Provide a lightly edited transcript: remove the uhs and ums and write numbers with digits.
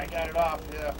I got it off, yeah.